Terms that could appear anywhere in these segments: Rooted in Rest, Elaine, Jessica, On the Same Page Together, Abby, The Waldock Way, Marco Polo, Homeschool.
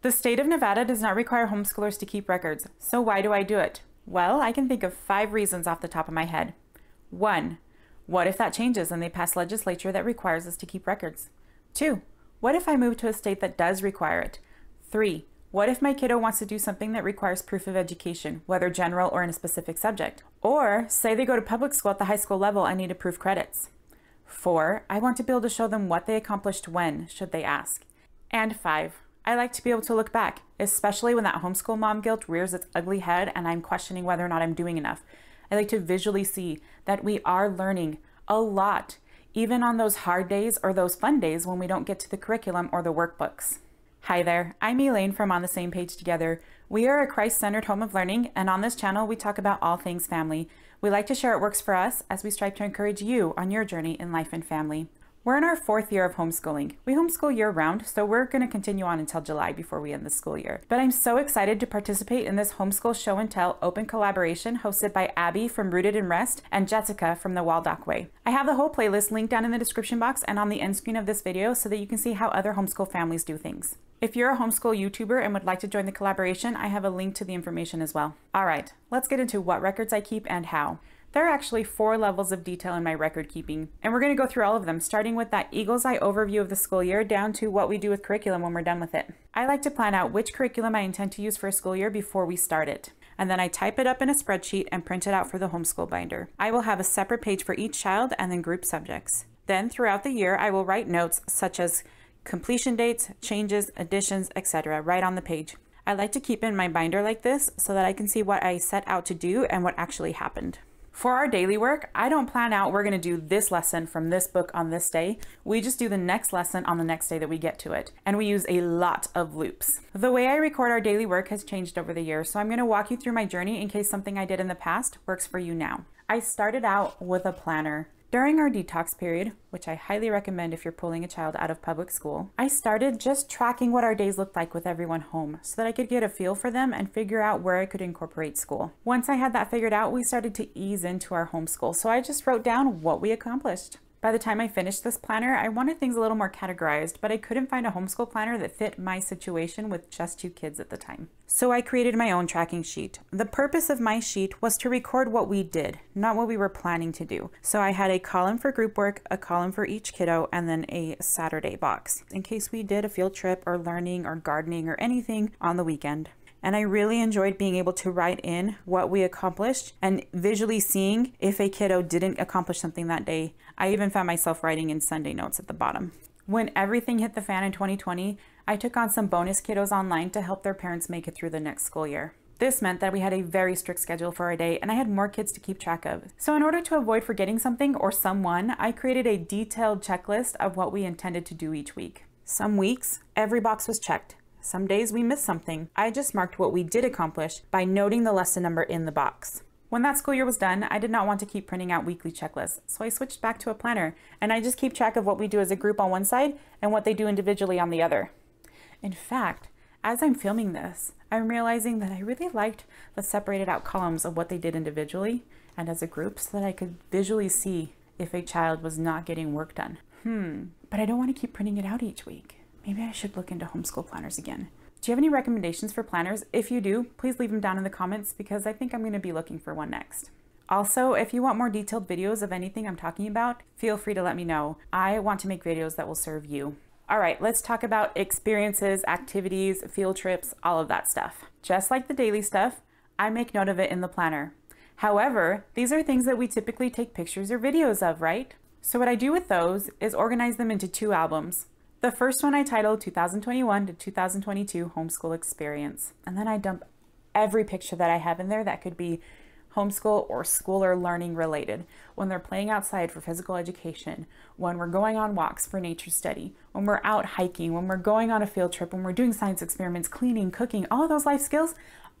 The state of Nevada does not require homeschoolers to keep records, so why do I do it? Well, I can think of 5 reasons off the top of my head. 1. What if that changes and they pass legislation that requires us to keep records? 2. What if I move to a state that does require it? 3. What if my kiddo wants to do something that requires proof of education, whether general or in a specific subject? Or, say they go to public school at the high school level and need approved credits. 4. I want to be able to show them what they accomplished when, should they ask. And 5. I like to be able to look back, especially when that homeschool mom guilt rears its ugly head and I'm questioning whether or not I'm doing enough. I like to visually see that we are learning a lot, even on those hard days or those fun days when we don't get to the curriculum or the workbooks. Hi there, I'm Elaine from On the Same Page Together. We are a Christ-centered home of learning, and on this channel we talk about all things family. We like to share what works for us as we strive to encourage you on your journey in life and family. We're in our 4th year of homeschooling. We homeschool year-round, so we're going to continue on until July before we end the school year. But I'm so excited to participate in this homeschool show and tell open collaboration hosted by Abby from Rooted in Rest and Jessica from The Waldock Way. I have the whole playlist linked down in the description box and on the end screen of this video so that you can see how other homeschool families do things. If you're a homeschool YouTuber and would like to join the collaboration, I have a link to the information as well. All right, let's get into what records I keep and how. There are actually 4 levels of detail in my record keeping, and we're going to go through all of them, starting with that eagle's eye overview of the school year down to what we do with curriculum when we're done with it. I like to plan out which curriculum I intend to use for a school year before we start it, and then I type it up in a spreadsheet and print it out for the homeschool binder. I will have a separate page for each child and then group subjects. Then throughout the year, I will write notes such as completion dates, changes, additions, etc. right on the page. I like to keep in my binder like this so that I can see what I set out to do and what actually happened. For our daily work, I don't plan out we're going to do this lesson from this book on this day. We just do the next lesson on the next day that we get to it. And we use a lot of loops. The way I record our daily work has changed over the years, so I'm going to walk you through my journey in case something I did in the past works for you now. I started out with a planner. During our detox period, which I highly recommend if you're pulling a child out of public school, I started just tracking what our days looked like with everyone home so that I could get a feel for them and figure out where I could incorporate school. Once I had that figured out, we started to ease into our homeschool, so I just wrote down what we accomplished. By the time I finished this planner, I wanted things a little more categorized, but I couldn't find a homeschool planner that fit my situation with just 2 kids at the time. So I created my own tracking sheet. The purpose of my sheet was to record what we did, not what we were planning to do. So I had a column for group work, a column for each kiddo, and then a Saturday box, in case we did a field trip or learning or gardening or anything on the weekend. And I really enjoyed being able to write in what we accomplished and visually seeing if a kiddo didn't accomplish something that day. I even found myself writing in Sunday notes at the bottom. When everything hit the fan in 2020, I took on some bonus kiddos online to help their parents make it through the next school year. This meant that we had a very strict schedule for our day, and I had more kids to keep track of. So in order to avoid forgetting something or someone, I created a detailed checklist of what we intended to do each week. Some weeks, every box was checked. Some days we missed something. I just marked what we did accomplish by noting the lesson number in the box. When that school year was done, I did not want to keep printing out weekly checklists, so I switched back to a planner, and I just keep track of what we do as a group on one side and what they do individually on the other. In fact, as I'm filming this, I'm realizing that I really liked the separated out columns of what they did individually and as a group so that I could visually see if a child was not getting work done. But I don't want to keep printing it out each week. Maybe I should look into homeschool planners again. Do you have any recommendations for planners? If you do, please leave them down in the comments because I think I'm going to be looking for one next. Also, if you want more detailed videos of anything I'm talking about, feel free to let me know. I want to make videos that will serve you. All right, let's talk about experiences, activities, field trips, all of that stuff. Just like the daily stuff, I make note of it in the planner. However, these are things that we typically take pictures or videos of, right? So what I do with those is organize them into 2 albums. The first one I titled 2021 to 2022 Homeschool Experience, and then I dump every picture that I have in there that could be homeschool or school or learning related. When they're playing outside for physical education, when we're going on walks for nature study, when we're out hiking, when we're going on a field trip, when we're doing science experiments, cleaning, cooking, all of those life skills,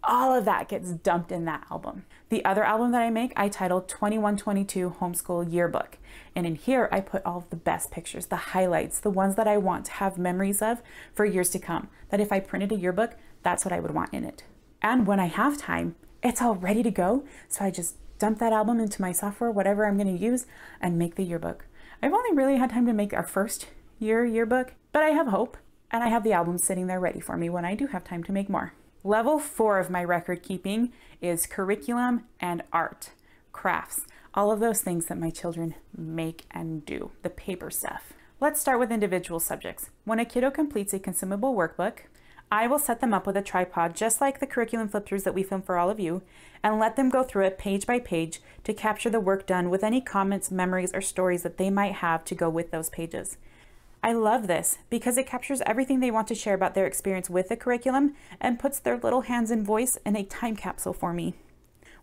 all of that gets dumped in that album. The other album that I make, I title 2122 Homeschool Yearbook. And in here, I put all of the best pictures, the highlights, the ones that I want to have memories of for years to come. That if I printed a yearbook, that's what I would want in it. And when I have time, it's all ready to go. So I just dump that album into my software, whatever I'm going to use, and make the yearbook. I've only really had time to make our first yearbook, but I have hope. and I have the album sitting there ready for me when I do have time to make more. Level 4 of my record keeping is curriculum and art, crafts, all of those things that my children make and do, the paper stuff. Let's start with individual subjects. When a kiddo completes a consumable workbook, I will set them up with a tripod just like the curriculum flip throughs that we film for all of you, and let them go through it page by page to capture the work done with any comments, memories, or stories that they might have to go with those pages. I love this because it captures everything they want to share about their experience with the curriculum and puts their little hands and voice in a time capsule for me.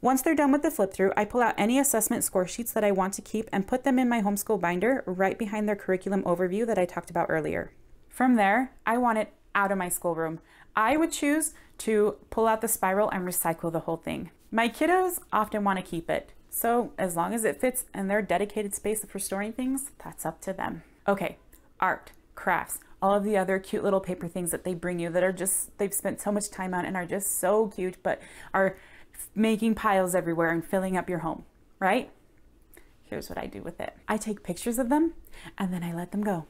Once they're done with the flip through, I pull out any assessment score sheets that I want to keep and put them in my homeschool binder right behind their curriculum overview that I talked about earlier. From there, I want it out of my schoolroom. I would choose to pull out the spiral and recycle the whole thing. My kiddos often want to keep it, so as long as it fits in their dedicated space for storing things, that's up to them. Okay, art, crafts, all of the other cute little paper things that they bring you that are just, they've spent so much time on and are just so cute, but are making piles everywhere and filling up your home, right? Here's what I do with it. I take pictures of them and then I let them go,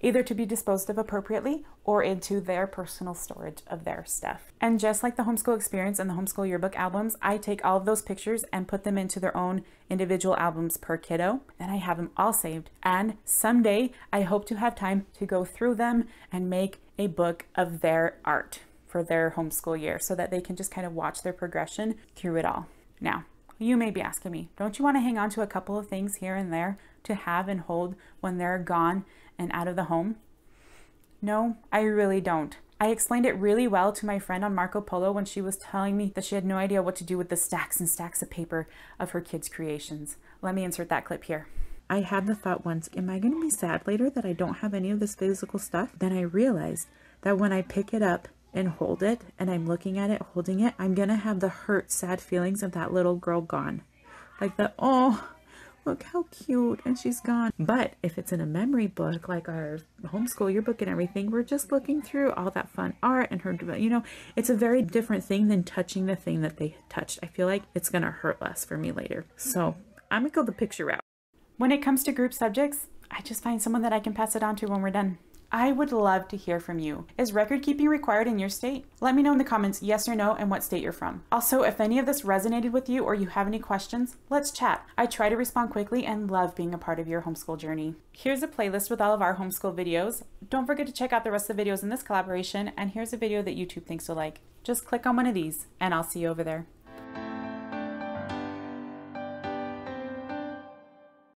either to be disposed of appropriately or into their personal storage of their stuff. And just like the homeschool experience and the homeschool yearbook albums, I take all of those pictures and put them into their own individual albums per kiddo, and I have them all saved. And someday I hope to have time to go through them and make a book of their art for their homeschool year so that they can just kind of watch their progression through it all. Now, you may be asking me, don't you want to hang on to a couple of things here and there to have and hold when they're gone and out of the home? No, I really don't. I explained it really well to my friend on Marco Polo when she was telling me that she had no idea what to do with the stacks and stacks of paper of her kids' creations. Let me insert that clip here. I had the thought once, am I going to be sad later that I don't have any of this physical stuff? Then I realized that when I pick it up and hold it, and I'm looking at it, holding it, I'm going to have the hurt, sad feelings of that little girl gone. Like the, oh, look how cute, and she's gone. But if it's in a memory book, like our homeschool yearbook and everything, we're just looking through all that fun art and her, you know, it's a very different thing than touching the thing that they touched. I feel like it's going to hurt less for me later. So I'm going to go the picture route. When it comes to group subjects, I just find someone that I can pass it on to when we're done. I would love to hear from you. Is record keeping required in your state? Let me know in the comments yes or no and what state you're from. Also, if any of this resonated with you or you have any questions, let's chat. I try to respond quickly and love being a part of your homeschool journey. Here's a playlist with all of our homeschool videos. Don't forget to check out the rest of the videos in this collaboration, and here's a video that YouTube thinks you'll like. Just click on one of these and I'll see you over there.